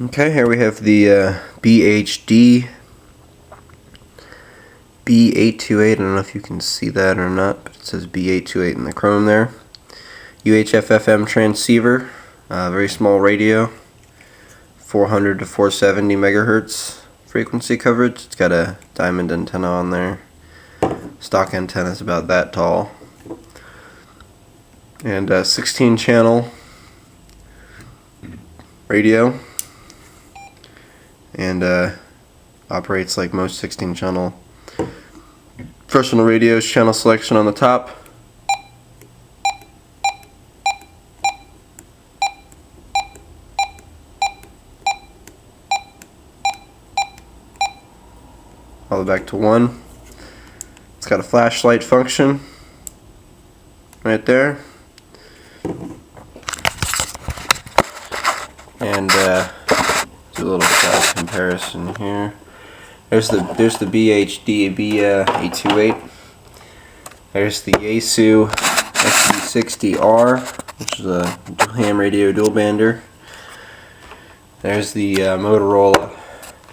Okay, here we have the BHD B828. I don't know if you can see that or not, but it says B828 in the chrome there. UHF FM transceiver, very small radio, 400 to 470 megahertz frequency coverage. It's got a diamond antenna on there. Stock antenna is about that tall. And 16 channel radio. And operates like most 16 channel professional radios. Channel selection on the top, all the way back to 1. It's got a flashlight function right there, and do a little size comparison here. There's the BHD B828. There's the Yaesu FT-60R, which is a ham radio dual bander. There's the Motorola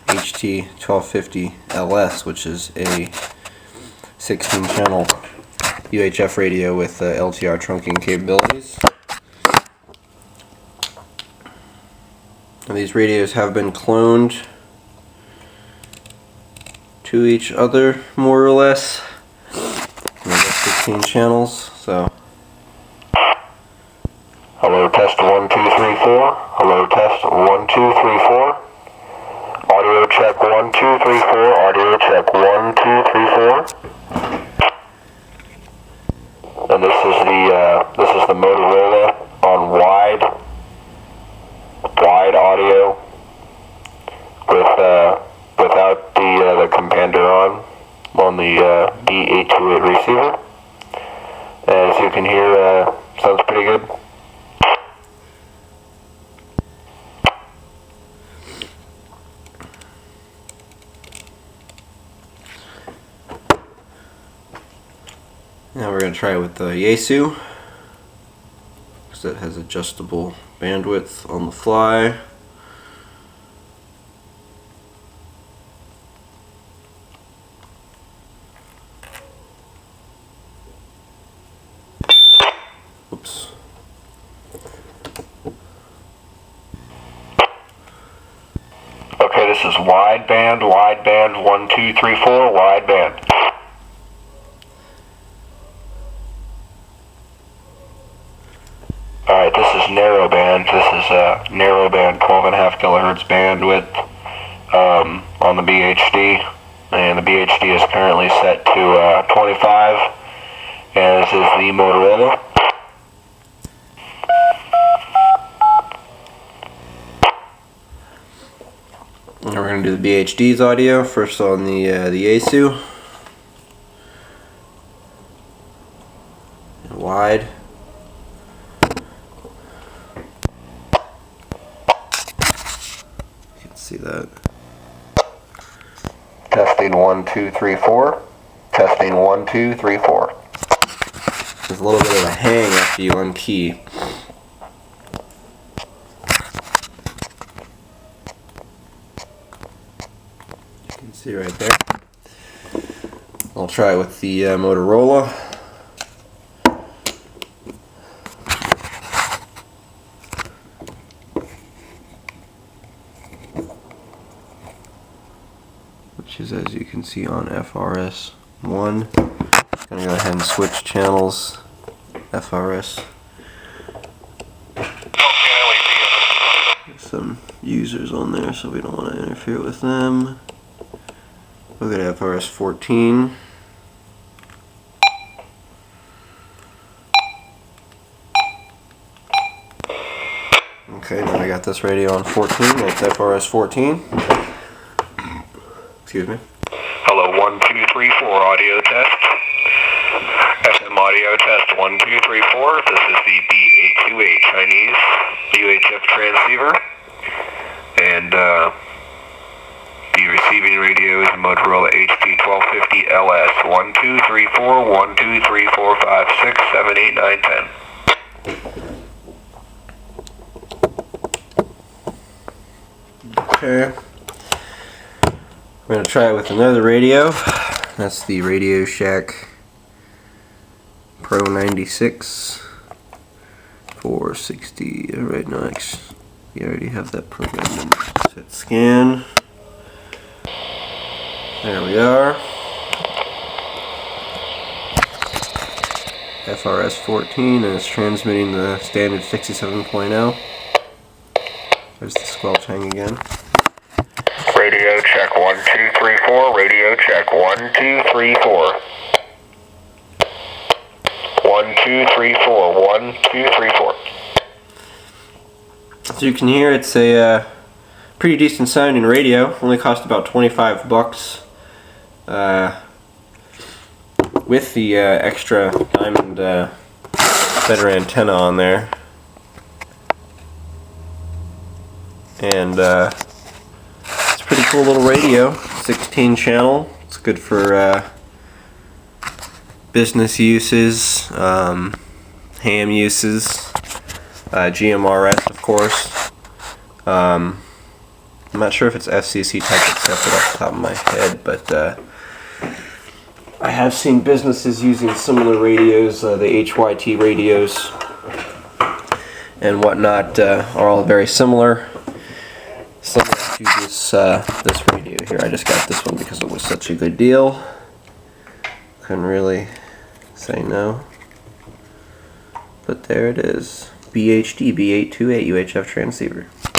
HT1250LS, which is a 16 channel UHF radio with LTR trunking capabilities. And these radios have been cloned to each other, more or less. And they've got 16 channels, so. Hello, test 1, 2, 3, 4. Hello, test 1, 2, 3, 4. Audio check 1, 2, 3, 4. Audio check 1, 2, 3, 4. And this is the Motorola on wide audio with without the compander on the B828 receiver. As you can hear, sounds pretty good. Now we're going to try it with the Yaesu, because it has adjustable bandwidth on the fly. Oops. Okay, this is wideband, 1, 2, 3, 4, wideband. Alright, this is narrowband. This is narrowband, 12.5 kilohertz bandwidth on the BHD. And the BHD is currently set to 25, as is the Motorola. Now we're going to do the BHD's audio, first on the Yaesu. And wide. See that. Testing 1, 2, 3, 4. Testing 1, 2, 3, 4. There's a little bit of a hang after you unkey. You can see right there. I'll try it with the Motorola. Which is, as you can see, on FRS 1. I'm going to go ahead and switch channels. FRS. There's some users on there, so we don't want to interfere with them. We'll go to FRS 14. Okay, now I got this radio on 14. That's FRS 14. Excuse me. Hello, 1, 2, 3, 4, audio test. FM audio test 1, 2, 3, 4. This is the B828 Chinese UHF transceiver, and the receiving radio is Motorola HT1250LS. 1, 2, 3, 4. 1, 2, 3, 4, 5, 6, 7, 8, 9, 10. Okay. We're going to try it with another radio. That's the Radio Shack Pro 96 460. Alright, next. We already have that program number. Set scan. There we are. FRS 14, and it's transmitting the standard 67.0. There's the squelch hang again. Radio check 1 2 3 4. Radio check 1 2 3 4. 1 2 3 4. 1 2 3 4. So you can hear it's a pretty decent sounding radio. Only cost about $25. With the extra diamond better antenna on there, and it's a pretty cool little radio, 16 channel. It's good for business uses, ham uses, GMRS of course. I'm not sure if it's FCC type accepted off the top of my head, but I have seen businesses using similar radios, the HYT radios and whatnot, are all very similar to this, this radio here. I just got this one because it was such a good deal. Couldn't really say no. But there it is. BHD B828 UHF transceiver.